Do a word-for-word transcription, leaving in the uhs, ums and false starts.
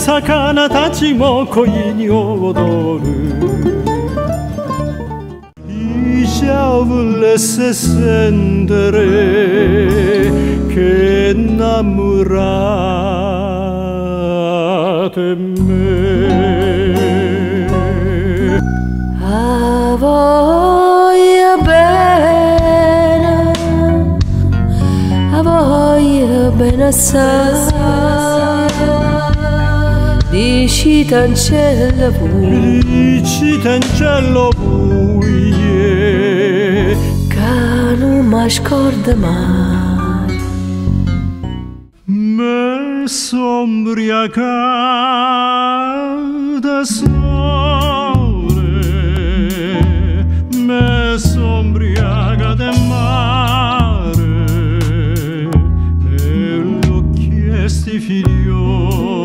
魚たちも恋に踊る。Diavole se sendere che innamorate me. A voglia bene, a voglia bene assai, dici t'ancello pui, dici t'ancello pui. Nu mă scordă mai. Me sombria cada sole, me sombria cada mare, e l'occhio sti figlio.